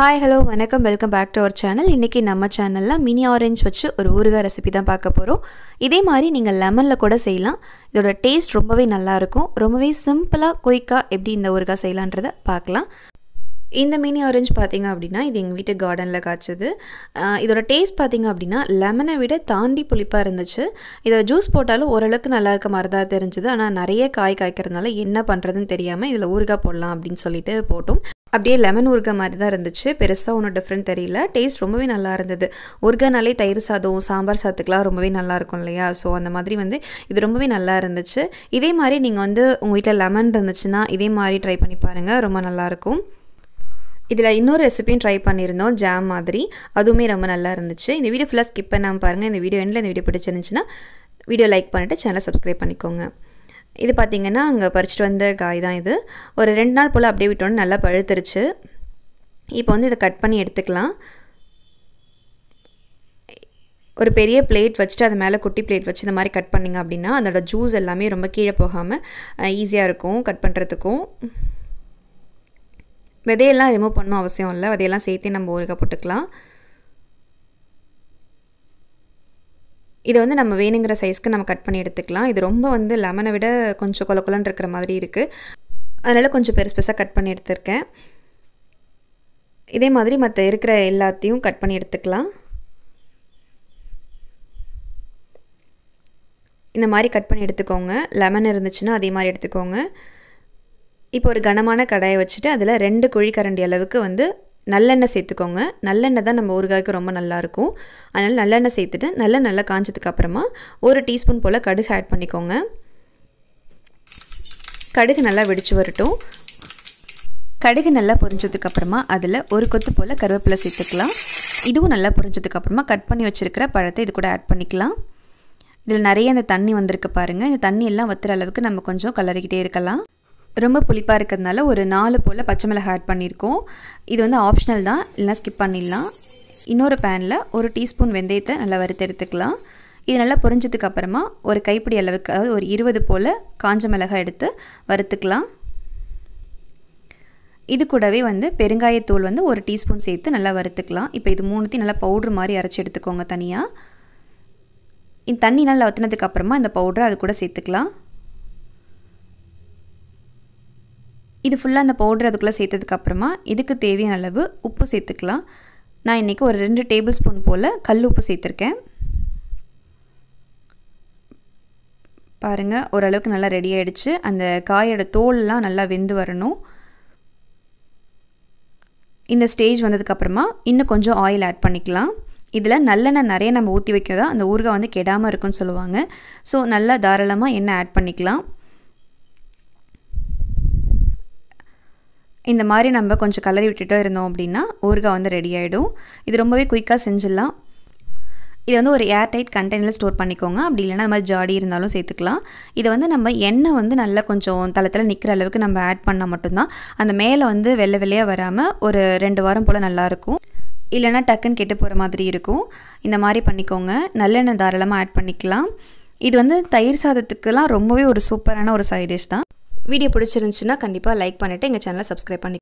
Hi, hello, welcome back to our channel. Inniki namma channel la mini orange vachu oru oruga recipe dhaan paakaporom. Idhe mari neenga lemon la kuda seiyalam. Idoda taste rombave nalla irukum. Rombave simple ah quick ah eppadi indha oruga seiyalandradha paakalam. Indha mini orange pathinga appadina idhu enga veetu garden la kaachadhu. Idoda taste pathinga appadina lemon ah vida taandi pulipa irundhuchu. Idha juice potalum oralukku nalla irukka maradha therinjadhu. Ana nariya kaai kaikkiradnala enna pandradhu theriyama idhula oruga podlam appdin sollitu potom. அப்படியே lemon ஊர்கா மாதிரி தான் இருந்துச்சு பெருசா ஒன்ன different தெரியல taste ரொம்பவே நல்லா இருந்தது ஊர்கானாலே தயிர் சாதம் சாம்பார் சாதத்துக்குலாம் ரொம்பவே நல்லா இருக்கும் இல்லையா சோ அந்த மாதிரி வந்து இது ரொம்பவே நல்லா இருந்துச்சு இதே மாதிரி நீங்க வந்து உங்க வீட்ல லெமன் இருந்துச்சுனா இதே மாதிரி ட்ரை பண்ணி பாருங்க ரொம்ப நல்லா இருக்கும் இதல இன்னொரு ரெசிபியும் ட்ரை பண்ணிருந்தோம் ஜாம் மாதிரி அதுமே ரொம்ப நல்லா இருந்துச்சு இந்த வீடியோ ஃபுல்லா ஸ்கிப் பண்ணாம பாருங்க இந்த வீடியோ எண்ட்ல இந்த வீடியோ பிடிச்சிருந்துச்சுனா வீடியோ லைக் பண்ணிட்டு சேனலை சப்ஸ்கிரைப் பண்ணிக்கோங்க இது பாத்தீங்கன்னா அங்க பறிச்சிட்டு வந்த காய் தான் இது ஒரு 2 நாள் போல அப்படியே விட்டோம் நல்லா பழுத்துருச்சு இப்போ வந்து இத கட் பண்ணி எடுத்துக்கலாம் ஒரு பெரிய பிளேட் வச்சிட்டு அது மேல குட்டி பிளேட் வச்சி இந்த மாதிரி கட் பண்ணீங்க அப்படினா அதோட ஜூஸ் எல்லாமே ரொம்ப கீழ போகாம ஈஸியா இருக்கும் கட் பண்றதுக்கு விதையெல்லாம் ரிமூவ் பண்ணனும் அவசியம் இல்ல விதையெல்லாம் சேர்த்து நம்ம ஊறுகா போட்டுக்கலாம் இது வந்து நம்ம வேணுங்கற சைஸ்க்கு நம்ம கட் பண்ணி எடுத்துக்கலாம் இது ரொம்ப வந்து லெமனை விட கொஞ்சம் கொலகொலன்னு இருக்கிற மாதிரி இருக்கு அதனால கொஞ்சம் பெருசா கட் பண்ணி எடுத்துர்க்கேன் இதே மாதிரி மத்த இருக்கிற எல்லாத்தையும் கட் பண்ணி எடுத்துக்கலாம் இந்த மாதிரி கட் பண்ணி எடுத்துக்கோங்க லெமன் இருந்துச்சுனா அதே மாதிரி எடுத்துக்கோங்க இப்போ ஒரு கனமான கடாயை வச்சிட்டு அதுல 2 குழிக்கரண்டி அளவுக்கு வந்து நல்லெண்ணெய் சேர்த்துக்கோங்க நல்லெண்ணெய் தான் நம்ம ஊறுகாய்க்கு ரொம்ப நல்லா இருக்கும் அதனால நல்லெண்ணெய் சேர்த்துட்டு நல்லா காஞ்சதுக்கு அப்புறமா 1 டீஸ்பூன் போல கடுகு ஆட் பண்ணிக்கோங்க கடுகு நல்லா வெடிச்சு வரட்டும் கடுகு நல்லா பொரிஞ்சதுக்கு அப்புறமா அதுல ஒரு கொத்து போல கறிவேப்பிலை சேர்த்துக்கலாம் இதுவும் நல்லா பொரிஞ்சதுக்கு அப்புறமா கட் பண்ணி வச்சிருக்கிற பழத்தை இது கூட ஆட் பண்ணிக்கலாம் இதுல நிறைய அந்த தண்ணி வந்திருக்கு பாருங்க இந்த தண்ணி எல்லாம் வத்துற அளவுக்கு நம்ம கொஞ்சம் கலரிக்கிட்டே இருக்கலாம் ரொம்ப புளிப்பா இருக்கதனால ஒரு 4 போல பச்சை மிளகாய் ஆட் பண்ணிருக்கோம் இது வந்து ஆப்ஷனல் தான் இல்லனா ஸ்கிப் பண்ணிடலாம் இன்னொரு panல 1 டீஸ்பூன் வெந்தயத்தை நல்லா வறுத்து எடுத்துக்கலாம் இது நல்லா பொரிஞ்சதுக்கு அப்புறமா ஒரு கைப்பிடி அளவுக்கு ஒரு 20 போல காஞ்ச மிளகாய் எடுத்து வறுத்துக்கலாம் இது கூடவே வந்து பெருங்காய தூள் வந்து 1 டீஸ்பூன் சேர்த்து நல்லா வறுத்துக்கலாம் இப்போ இது மூணுத்தி நல்லா பவுடர் மாதிரி அரைச்சு எடுத்துக்கோங்க தனியா இந்த தண்ணி நல்லா வத்துனதுக்கு அப்புறமா இந்த பவுடர் அது கூட சேர்த்துக்கலாம் இது ஃபுல்லா அந்த பவுடர் அதுக்குள்ள சேர்த்ததுக்கு அப்புறமா இதுக்கு தேவையான அளவு உப்பு சேர்த்துக்கலாம் நான் இன்னைக்கு ஒரு 2 டேபிள்ஸ்பூன் போல கல்லுப்பு சேர்த்திருக்கேன் பாருங்க ஒரு அளவுக்கு நல்லா ரெடி ஆயிடுச்சு அந்த காயோட தோல்லாம் நல்லா வெந்து வரணும் இந்த ஸ்டேஜ் வந்ததுக்கு அப்புறமா இன்னும் கொஞ்சம் ஆயில் ஆட் பண்ணிக்கலாம் இதுல நல்லெண்ணெய் நிறைய நம்ம ஊத்தி வைக்கதா அந்த ஊறுகாய் வந்து கெடாம இருக்கும்னு சொல்லுவாங்க சோ நல்லா தாராளமா எண்ணெய் ஆட் பண்ணிக்கலாம் இந்த மாதிரி நம்ம கொஞ்சம் கலரி விட்டுட்டே இருந்தோம் அப்படினா ஊறுகாய் வந்து ரெடி ஆயிடும் இது ரொம்பவே குயிக்கா செஞ்சிடலாம் இது வந்து ஒரு ஏர் டைட் கண்டெய்னர்ல ஸ்டோர் பண்ணிக்கோங்க அப்படி இல்லனா நம்ம ஜாடி இருந்தாலும் சேர்த்துக்கலாம் இது வந்து நம்ம எண்ணெய் வந்து நல்லா கொஞ்சம் தலதல நிக்கிற அளவுக்கு நம்ம ஆட் பண்ணா மட்டும் தான் அந்த மேலே வந்து வெள்ளை வெள்ளையா வராம ஒரு 2 வாரம் போல நல்லா இருக்கும் இல்லனா டக்கன் கெட்டு போற மாதிரி இருக்கும் இந்த மாதிரி பண்ணிக்கோங்க நல்லெண்ணெய் தாராளமா ஆட் பண்ணிக்கலாம் இது வந்து தயிர் சாதத்துக்குலாம் ரொம்பவே ஒரு சூப்பரான ஒரு சைடு டிஷ் தான் வீடியோ பிடிச்சிருந்துச்சுனா கண்டிப்பா லைக் பண்ணிட்டு எங்க சேனலை சப்ஸ்கிரைப் பண்ணி